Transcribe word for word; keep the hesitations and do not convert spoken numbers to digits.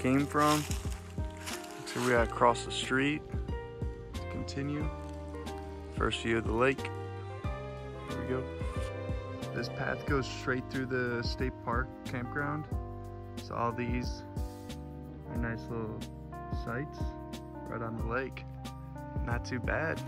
came from. Looks like we gotta cross the street to continue. First view of the lake. Here we go. This path goes straight through the state park campground. So all these are nice little sites right on the lake. Not too bad.